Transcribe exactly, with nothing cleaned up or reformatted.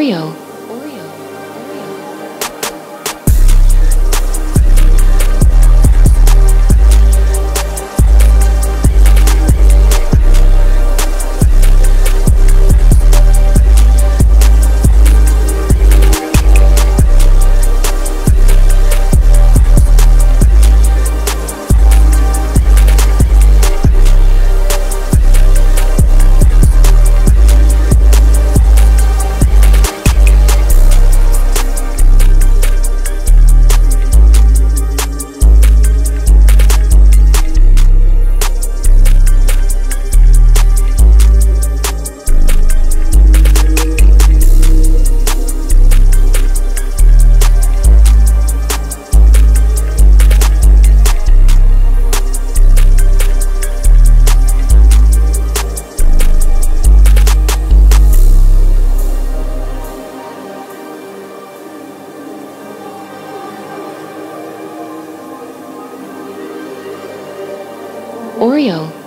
Oreo. Oreo.